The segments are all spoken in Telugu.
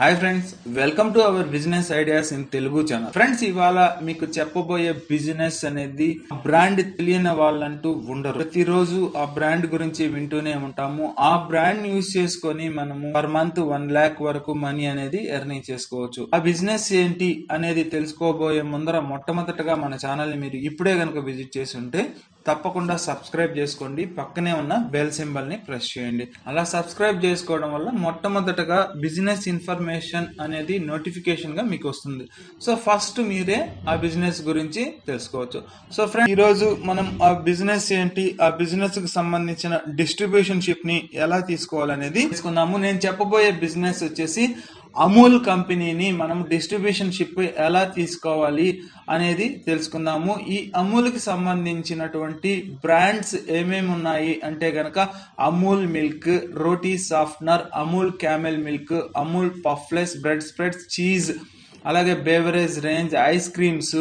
Hi friends, welcome to our business ideas in Telugu channel. Friends, ఇవాళ మీకు చెప్పబోయే బిజినెస్ అనేది బ్రాండ్ తెలియని వాళ్ళంటూ ఉండరు. ప్రతిరోజు ఆ బ్రాండ్ గురించి వింటూనే ఉంటాము. ఆ బ్రాండ్ యూజ్ చేసుకుని మనము పర్ మంత్ 1 లక్ష వరకు మనీ అనేది ఎర్నింగ్ చేసుకోవచ్చు. ఆ బిజినెస్ ఏంటి అనేది తెలుసుకోబోయే ముందర మొట్టమొదటగా మన ఛానల్ ని మీరు ఇప్పుడే కనుక విజిట్ చేసి ఉంటే తప్పకుండా సబ్స్క్రైబ్ చేసుకోండి. పక్కనే ఉన్న బెల్ సింబల్ ని ప్రెస్ చేయండి. అలా సబ్స్క్రైబ్ చేసుకోవడం వల్ల మొట్టమొదటగా బిజినెస్ ఇన్ఫర్మేషన్ అనేది నోటిఫికేషన్ గా మీకు వస్తుంది. సో ఫస్ట్ మీరే ఆ బిజినెస్ గురించి తెలుసుకోవచ్చు. సో ఫ్రెండ్స్, ఈరోజు మనం ఆ బిజినెస్ ఏంటి, ఆ బిజినెస్ కు సంబంధించిన డిస్ట్రిబ్యూషన్ షిప్ ని ఎలా తీసుకోవాలనేది తెలుసుకున్నాము. నేను చెప్పబోయే బిజినెస్ వచ్చేసి అమూల్ కంపెనీని మనం డిస్ట్రిబ్యూషన్ షిప్ ఎలా తీసుకోవాలి అనేది తెలుసుకుందాము. ఈ అమూల్ కి సంబంధించినటువంటి బ్రాండ్స్ ఏమేమి ఉన్నాయి అంటే గనక Amul milk, roti softener, Amul camel milk, Amul పఫ్లెస్, బ్రెడ్ స్ప్రెడ్స్, చీజ్, అలాగే బేవరేజ్ రేంజ్, ఐస్ క్రీమ్స్,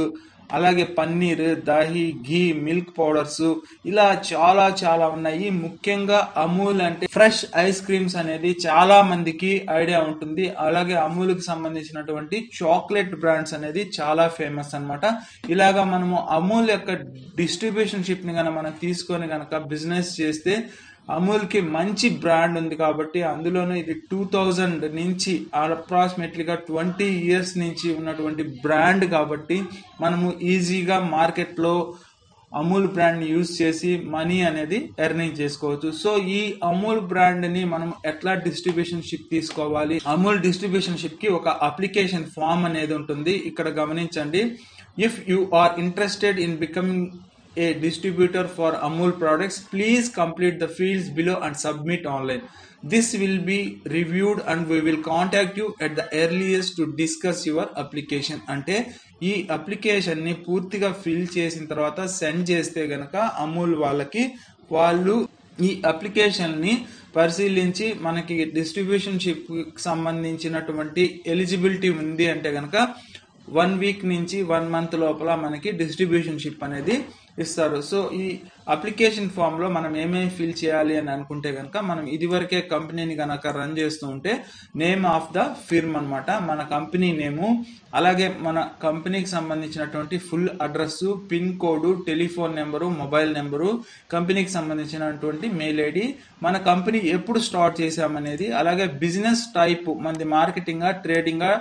అలాగే పన్నీర్, దాహి, ఘీ, మిల్క్ పౌడర్స్, ఇలా చాలా చాలా ఉన్నాయి. ముఖ్యంగా అమూల్ అంటే ఫ్రెష్ ఐస్ క్రీమ్స్ అనేది చాలా మందికి ఐడియా ఉంటుంది. అలాగే అమూల్ కి సంబంధించినటువంటి చాక్లెట్ బ్రాండ్స్ అనేది చాలా ఫేమస్ అన్నమాట. ఇలాగా మనము అమూల్ యొక్క డిస్ట్రిబ్యూషన్ షిప్ ని కనుక మనం తీసుకొని కనుక బిజినెస్ చేస్తే, అమూల్ కి మంచి బ్రాండ్ ఉంది కాబట్టి, అందులోనూ ఇది 2000 నుంచి అప్రాక్సిమేట్లీగా 20 years నుంచి ఉన్నటువంటి బ్రాండ్ కాబట్టి, మనము ఈజీగా మార్కెట్లో అమూల్ బ్రాండ్ యూజ్ చేసి మనీ అనేది ఎర్నింగ్ చేసుకోవచ్చు. సో ఈ అమూల్ బ్రాండ్ ని మనం ఎట్లా డిస్ట్రిబ్యూషన్ షిప్ తీసుకోవాలి? అమూల్ డిస్ట్రిబ్యూషన్ షిప్ కి ఒక అప్లికేషన్ ఫామ్ అనేది ఉంటుంది. ఇక్కడ గమనించండి, if you are interested in becoming a distributor for Amul products, please complete the fields below and submit online. This will be reviewed and we will contact you at the earliest to discuss your application. అంటే ఈ అప్లికేషన్ ని పూర్తిగా ఫిల్ చేసిన తర్వాత సెండ్ చేస్తే గనక అమూల్ వాళ్ళకి, వాళ్ళు ఈ అప్లికేషన్ ని పరిశీలించి మనకి డిస్ట్రిబ్యూషన్ షిప్ సంబంధించినటువంటి ఎలిజిబిలిటీ ఉంది అంటే గనక 1 week నుంచి 1 month లోపల మనకి డిస్ట్రిబ్యూషన్ షిప్ అనేది ఇస్తారు. సో ఈ అప్లికేషన్ ఫామ్ లో మనం ఏమేమి ఫిల్ చేయాలి అని అనుకుంటే కనుక, మనం ఇదివరకే కంపెనీని కనుక రన్ చేస్తూ ఉంటే నేమ్ ఆఫ్ ద ఫిర్మ్ అనమాట, మన కంపెనీ నేము, అలాగే మన కంపెనీకి సంబంధించినటువంటి full address, pin code, telephone number, mobile number, కంపెనీకి సంబంధించినటువంటి మెయిల్ ఐడి, మన కంపెనీ ఎప్పుడు స్టార్ట్ చేసామనేది, అలాగే బిజినెస్ టైప్, మనది మార్కెటింగా, ట్రేడింగా,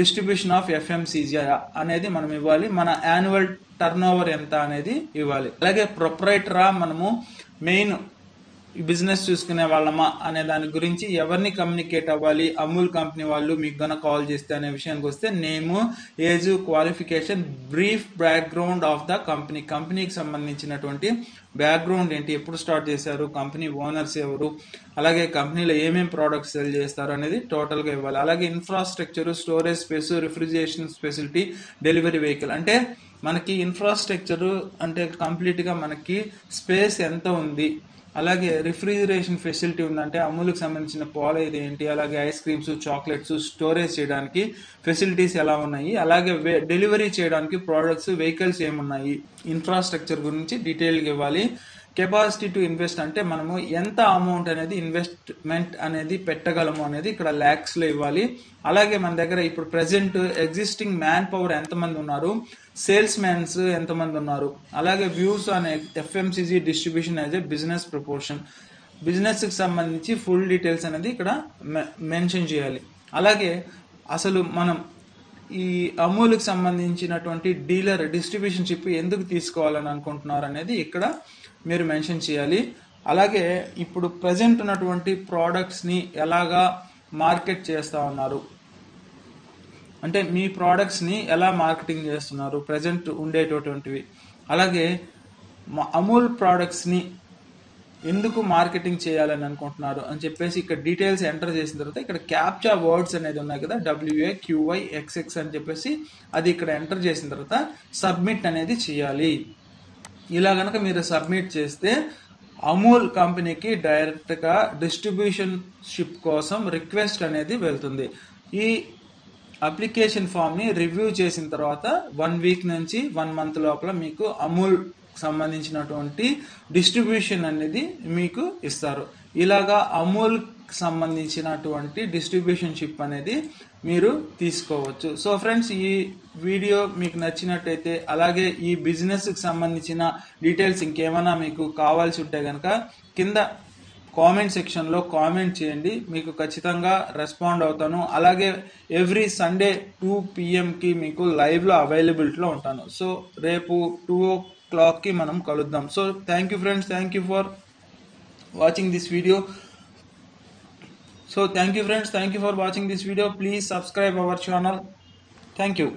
డిస్ట్రిబ్యూషన్ ఆఫ్ ఎఫ్ఎంసీజీ అనేది మనం ఇవ్వాలి. మన యాన్యువల్ టర్న్ ఓవర్ ఎంత అనేది ఇవ్వాలి. అలాగే ప్రొపరైటరా, మనము మెయిన్ బిజినెస్ చూసుకునే వాళ్ళమా అనే దాని గురించి ఎవరిని కమ్యూనికేట్ అవ్వాలి అమూల్ కంపెనీ వాళ్ళు మీకు గన కాల్ చేస్తే అనే విషయానికి వస్తే, name, age, qualification, brief background of the company, కంపెనీకి సంబంధించినటువంటి బ్యాక్గ్రౌండ్ ఏంటి, ఎప్పుడు స్టార్ట్ చేశారు, కంపెనీ ఓనర్స్ ఎవరు, అలాగే కంపెనీలో ఏమేమి ప్రోడక్ట్స్ సెల్ చేస్తారు అనేది టోటల్గా ఇవ్వాలి. అలాగే infrastructure, storage space, refrigeration facility, delivery vehicle, అంటే మనకి ఇన్ఫ్రాస్ట్రక్చర్ అంటే కంప్లీట్గా మనకి స్పేస్ ఎంత ఉంది, అలాగే రిఫ్రిజిరేషన్ ఫెసిలిటీ ఉందంటే అమూల్కి సంబంధించిన పాలు ఇది ఏంటి, అలాగే ఐస్ క్రీమ్స్, చాక్లెట్స్ స్టోరేజ్ చేయడానికి ఫెసిలిటీస్ ఎలా ఉన్నాయి, అలాగే డెలివరీ చేయడానికి ప్రోడక్ట్స్, వెహికల్స్ ఏమున్నాయి, ఇన్ఫ్రాస్ట్రక్చర్ గురించి డీటెయిల్గా ఇవ్వాలి. కెపాసిటీ టు ఇన్వెస్ట్ అంటే మనము ఎంత అమౌంట్ అనేది ఇన్వెస్ట్మెంట్ అనేది పెట్టగలము అనేది ఇక్కడ ల్యాక్స్లో ఇవ్వాలి. అలాగే మన దగ్గర ఇప్పుడు ప్రెసెంట్ ఎగ్జిస్టింగ్ మ్యాన్ పవర్ ఎంతమంది ఉన్నారు, సేల్స్ మ్యాన్స్ ఎంతమంది ఉన్నారు, అలాగే views on FMCG distribution as a business proportion, బిజినెస్కి సంబంధించి ఫుల్ డీటెయిల్స్ అనేది ఇక్కడ మెన్షన్ చేయాలి. అలాగే అసలు మనం ఈ అమూల్కి సంబంధించినటువంటి డీలర్ డిస్ట్రిబ్యూషన్ షిప్ ఎందుకు తీసుకోవాలని అనుకుంటున్నారు అనేది ఇక్కడ మీరు మెన్షన్ చేయాలి. అలాగే ఇప్పుడు ప్రజెంట్ ఉన్నటువంటి ప్రోడక్ట్స్ని ఎలాగా మార్కెట్ చేస్తూ ఉన్నారు అంటే మీ ప్రోడక్ట్స్ని ఎలా మార్కెటింగ్ చేస్తున్నారు ప్రజెంట్ ఉండేటటువంటివి, అలాగే అమూల్ ప్రోడక్ట్స్ని ఎందుకు మార్కెటింగ్ చేయాలని అనుకుంటున్నారు అని చెప్పేసి ఇక్కడ డీటెయిల్స్ ఎంటర్ చేసిన తర్వాత ఇక్కడ క్యాప్చా వర్డ్స్ అనేది ఉన్నాయి కదా, WA QY XX అని చెప్పేసి అది ఇక్కడ ఎంటర్ చేసిన తర్వాత సబ్మిట్ అనేది చేయాలి. ఇలా కనుక మీరు సబ్మిట్ చేస్తే అమూల్ కంపెనీకి డైరెక్ట్గా డిస్ట్రిబ్యూషన్ షిప్ కోసం రిక్వెస్ట్ అనేది వెళ్తుంది. ఈ అప్లికేషన్ ఫామ్ని రివ్యూ చేసిన తర్వాత 1 week నుంచి 1 month లోపల మీకు అమూల్ సంబంధించినటువంటి డిస్ట్రిబ్యూషన్ అనేది మీకు ఇస్తారు. ఇలాగా అమూల్ సంబంధించినటువంటి డిస్ట్రిబ్యూషన్షిప్ అనేది మీరు తీసుకోవచ్చు. సో ఫ్రెండ్స్, ఈ వీడియో మీకు నచ్చినట్టయితే అలాగే ఈ బిజినెస్కి సంబంధించిన డీటెయిల్స్ ఇంకేమైనా మీకు కావాల్సి ఉంటే కనుక కింద కామెంట్ సెక్షన్లో కామెంట్ చేయండి, మీకు ఖచ్చితంగా రెస్పాండ్ అవుతాను. అలాగే ఎవ్రీ సండే 2 PM మీకు లైవ్లో అవైలబిలిటీలో ఉంటాను. సో రేపు 2 o'clock మనం కలుద్దాం. So thank you friends, thank you for watching this video. So thank you friends, thank you for watching this video. Please subscribe our channel. Thank you.